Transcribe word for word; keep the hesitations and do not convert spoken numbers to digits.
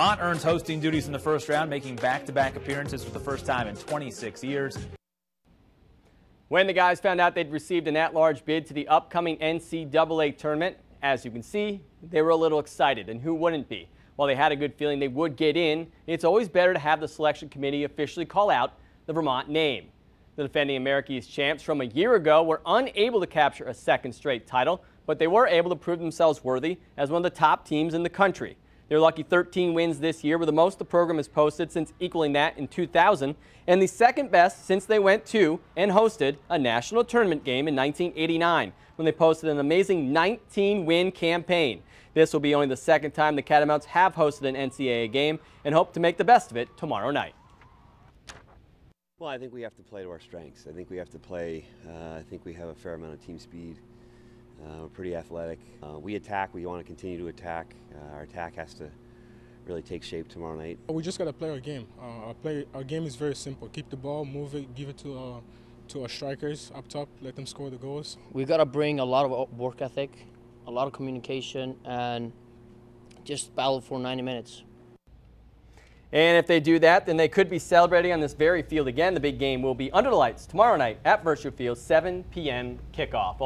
Vermont earns hosting duties in the first round, making back-to-back appearances for the first time in twenty-six years. When the guys found out they'd received an at-large bid to the upcoming N C double A tournament, as you can see, they were a little excited, and who wouldn't be? While they had a good feeling they would get in, it's always better to have the selection committee officially call out the Vermont name. The defending American East champs from a year ago were unable to capture a second straight title, but they were able to prove themselves worthy as one of the top teams in the country. Their lucky thirteen wins this year were the most the program has posted since equaling that in two thousand, and the second best since they went to and hosted a national tournament game in nineteen eighty-nine, when they posted an amazing nineteen win campaign. This will be only the second time the Catamounts have hosted an N C double A game, and hope to make the best of it tomorrow night. Well, I think we have to play to our strengths. I think we have to play. Uh, I think we have a fair amount of team speed. Uh, we're pretty athletic. Uh, we attack. We want to continue to attack. Uh, our attack has to really take shape tomorrow night. We just got to play our game. Uh, our, play, our game is very simple. Keep the ball, move it, give it to uh, to our strikers up top. Let them score the goals. We got to bring a lot of work ethic, a lot of communication, and just battle for ninety minutes. And if they do that, then they could be celebrating on this very field again. The big game will be under the lights tomorrow night at Virtual Field, seven p m kickoff.